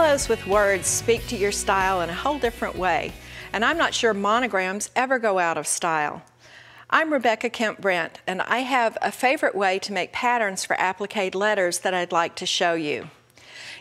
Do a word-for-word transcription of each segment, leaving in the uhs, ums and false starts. Cellos with words speak to your style in a whole different way, and I'm not sure monograms ever go out of style. I'm Rebecca Kemp Brent, and I have a favorite way to make patterns for appliqué letters that I'd like to show you.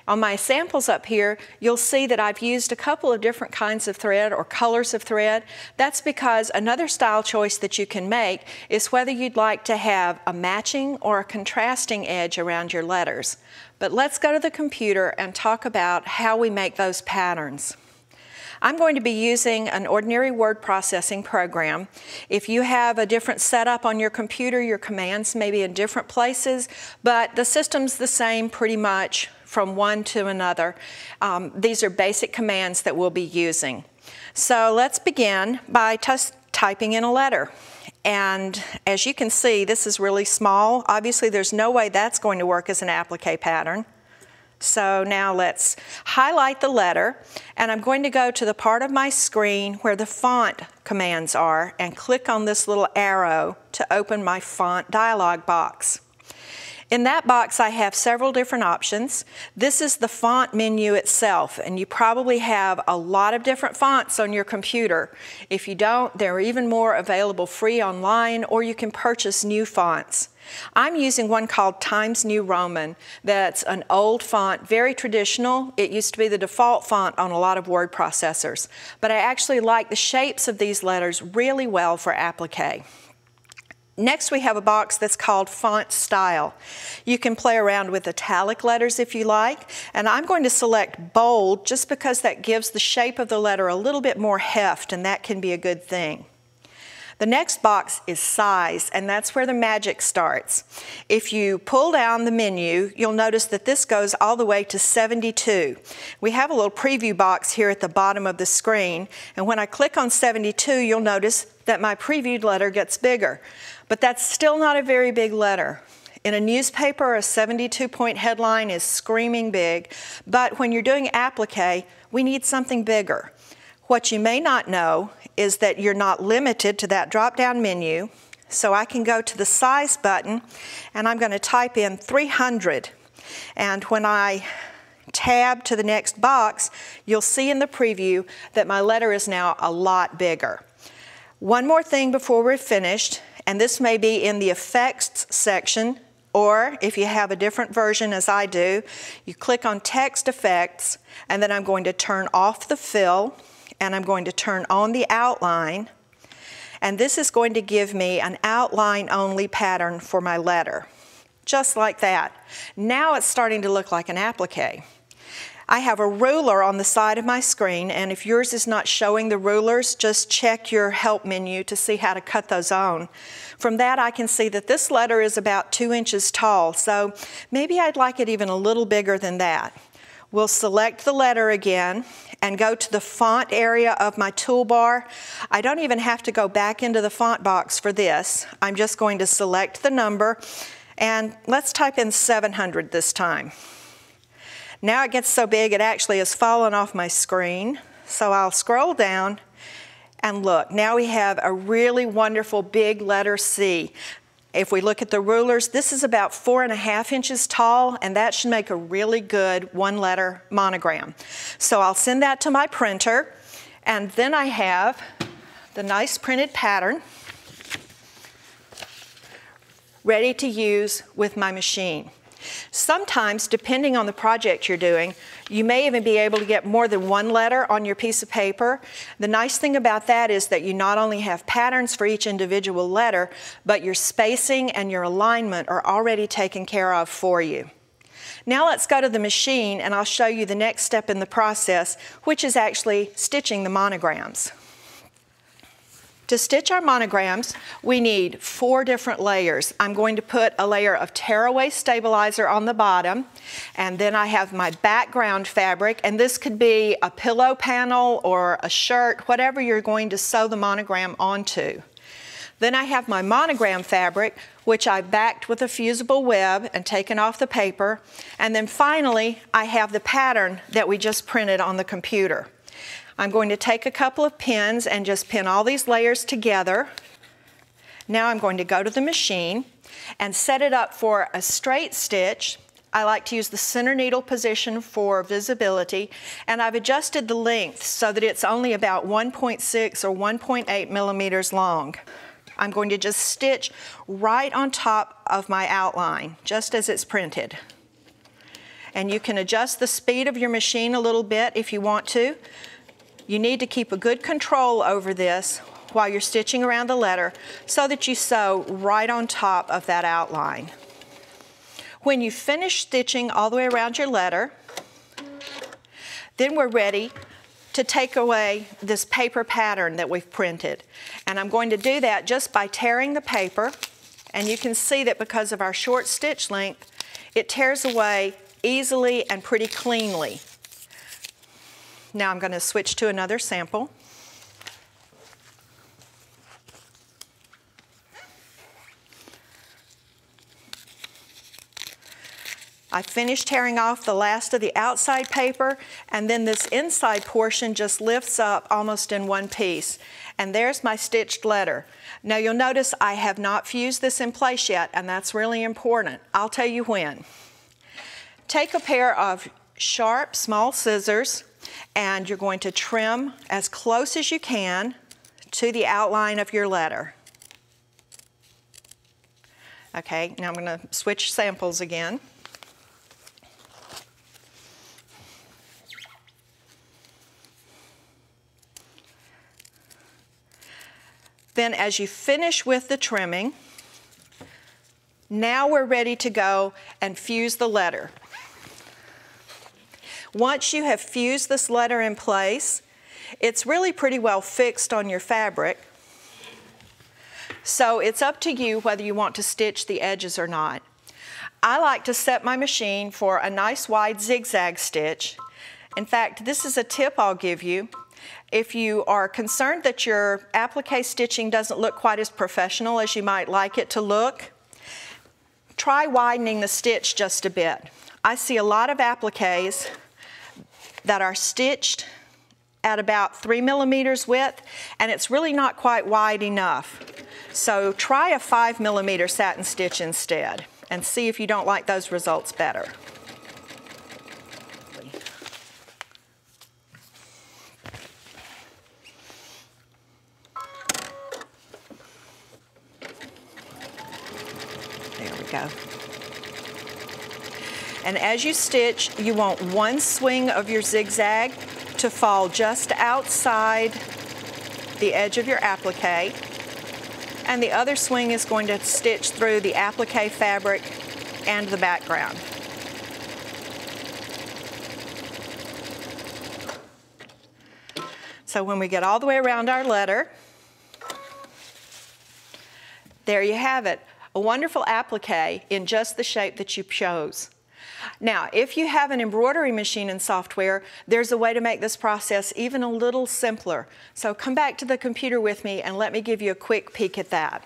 On my samples up here, you'll see that I've used a couple of different kinds of thread or colors of thread. That's because another style choice that you can make is whether you'd like to have a matching or a contrasting edge around your letters. But let's go to the computer and talk about how we make those patterns. I'm going to be using an ordinary word processing program. If you have a different setup on your computer, your commands may be in different places, but the system's the same pretty much from one to another. Um, these are basic commands that we'll be using. So let's begin by typing in a letter. And as you can see, this is really small. Obviously, there's no way that's going to work as an applique pattern. So now let's highlight the letter, and I'm going to go to the part of my screen where the font commands are and click on this little arrow to open my font dialog box. In that box, I have several different options. This is the font menu itself, and you probably have a lot of different fonts on your computer. If you don't, there are even more available free online, or you can purchase new fonts. I'm using one called Times New Roman. That's an old font, very traditional. It used to be the default font on a lot of word processors. But I actually like the shapes of these letters really well for applique. Next, we have a box that's called Font Style. You can play around with italic letters if you like, and I'm going to select bold just because that gives the shape of the letter a little bit more heft, and that can be a good thing. The next box is size, and that's where the magic starts. If you pull down the menu, you'll notice that this goes all the way to seventy-two. We have a little preview box here at the bottom of the screen, and when I click on seventy-two, you'll notice that my previewed letter gets bigger. But that's still not a very big letter. In a newspaper, a seventy-two point headline is screaming big, but when you're doing applique, we need something bigger. What you may not know is that you're not limited to that drop-down menu, so I can go to the size button, and I'm going to type in three hundred. And when I tab to the next box, you'll see in the preview that my letter is now a lot bigger. One more thing before we're finished, and this may be in the effects section, or if you have a different version as I do, you click on text effects, and then I'm going to turn off the fill, and I'm going to turn on the outline, and this is going to give me an outline-only pattern for my letter. Just like that. Now it's starting to look like an applique. I have a ruler on the side of my screen, and if yours is not showing the rulers, just check your help menu to see how to cut those on. From that, I can see that this letter is about two inches tall, so maybe I'd like it even a little bigger than that. We'll select the letter again and go to the font area of my toolbar. I don't even have to go back into the font box for this. I'm just going to select the number, and let's type in seven hundred this time. Now it gets so big it actually has fallen off my screen, so I'll scroll down and look. Now we have a really wonderful big letter C. If we look at the rulers, this is about four and a half inches tall, and that should make a really good one-letter monogram. So I'll send that to my printer, and then I have the nice printed pattern ready to use with my machine. Sometimes, depending on the project you're doing, you may even be able to get more than one letter on your piece of paper. The nice thing about that is that you not only have patterns for each individual letter, but your spacing and your alignment are already taken care of for you. Now let's go to the machine, and I'll show you the next step in the process, which is actually stitching the monograms. To stitch our monograms, we need four different layers. I'm going to put a layer of tearaway stabilizer on the bottom, and then I have my background fabric, and this could be a pillow panel or a shirt, whatever you're going to sew the monogram onto. Then I have my monogram fabric, which I backed with a fusible web and taken off the paper, and then finally I have the pattern that we just printed on the computer. I'm going to take a couple of pins and just pin all these layers together. Now I'm going to go to the machine and set it up for a straight stitch I like to use the center needle position for visibility, and I've adjusted the length so that it's only about one point six or one point eight millimeters long. I'm going to just stitch right on top of my outline, just as it's printed. And you can adjust the speed of your machine a little bit if you want to. You need to keep a good control over this while you're stitching around the letter so that you sew right on top of that outline. When you finish stitching all the way around your letter, then we're ready to take away this paper pattern that we've printed. And I'm going to do that just by tearing the paper. And you can see that because of our short stitch length, it tears away easily and pretty cleanly. Now I'm going to switch to another sample. I finished tearing off the last of the outside paper, and then this inside portion just lifts up almost in one piece. And there's my stitched letter. Now you'll notice I have not fused this in place yet, and that's really important. I'll tell you when. Take a pair of sharp, small scissors, and you're going to trim as close as you can to the outline of your letter. Okay, now I'm going to switch samples again. Then as you finish with the trimming, now we're ready to go and fuse the letter. Once you have fused this letter in place, it's really pretty well fixed on your fabric. So it's up to you whether you want to stitch the edges or not. I like to set my machine for a nice wide zigzag stitch. In fact, this is a tip I'll give you. If you are concerned that your applique stitching doesn't look quite as professional as you might like it to look, try widening the stitch just a bit. I see a lot of appliques that are stitched at about three millimeters width, and it's really not quite wide enough. So try a five millimeter satin stitch instead and see if you don't like those results better. Go. And as you stitch, you want one swing of your zigzag to fall just outside the edge of your applique, and the other swing is going to stitch through the applique fabric and the background. So when we get all the way around our letter, there you have it. A wonderful applique in just the shape that you chose. Now, if you have an embroidery machine and software, there's a way to make this process even a little simpler. So come back to the computer with me and let me give you a quick peek at that.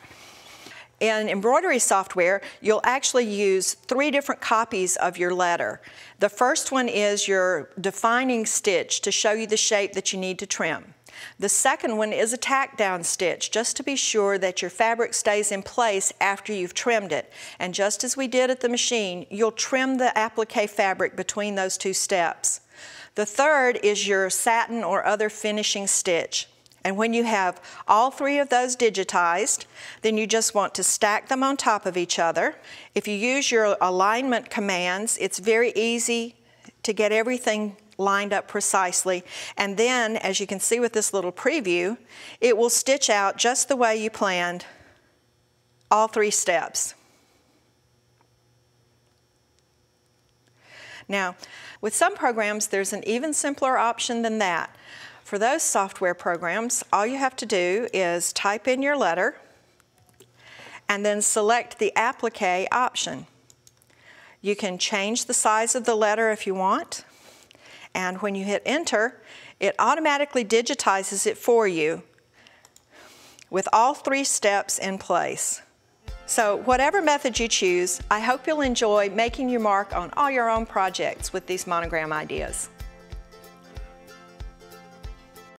In embroidery software, you'll actually use three different copies of your letter. The first one is your defining stitch to show you the shape that you need to trim. The second one is a tack down stitch, just to be sure that your fabric stays in place after you've trimmed it. And just as we did at the machine, you'll trim the applique fabric between those two steps. The third is your satin or other finishing stitch. And when you have all three of those digitized, then you just want to stack them on top of each other. If you use your alignment commands, it's very easy to get everything lined up precisely, and then as you can see with this little preview, it will stitch out just the way you planned all three steps. Now, with some programs there's an even simpler option than that. For those software programs, all you have to do is type in your letter and then select the applique option. You can change the size of the letter if you want. And when you hit enter, it automatically digitizes it for you with all three steps in place. So whatever method you choose, I hope you'll enjoy making your mark on all your own projects with these monogram ideas.